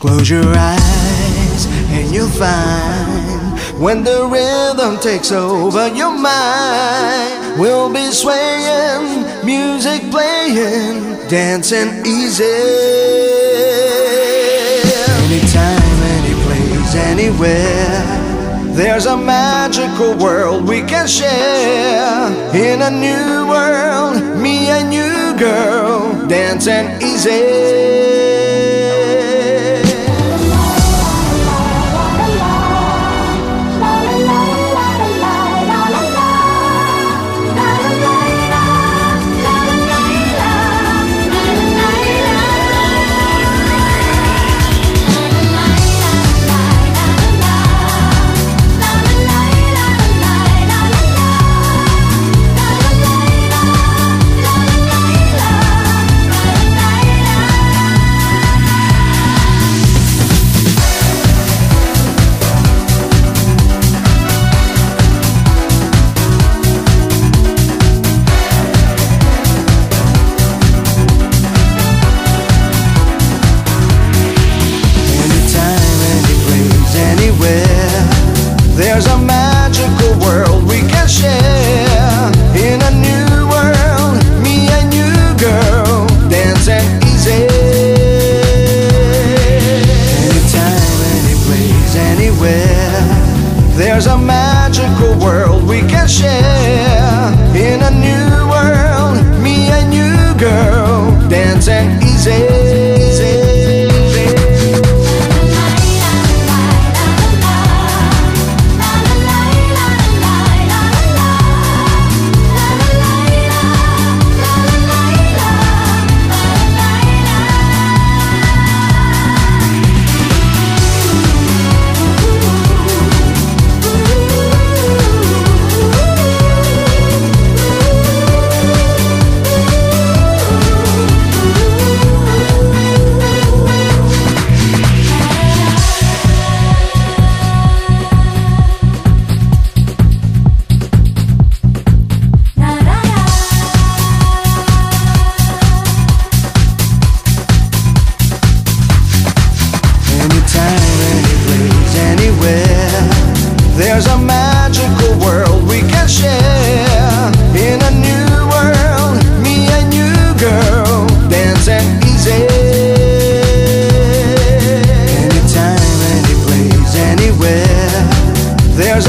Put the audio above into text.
Close your eyes and you'll find when the rhythm takes over your mind, we'll be swaying, music playing, dancing easy. Anytime, any place, anywhere, there's a magical world we can share. In a new world, me and you, girl, dancing easy. There's a magical world we can share. In a new world, me and you, girl, dancing easy. There's a magical world we can share. In a new world, me and you, girl, dancing easy. Anytime, any place, anywhere, there's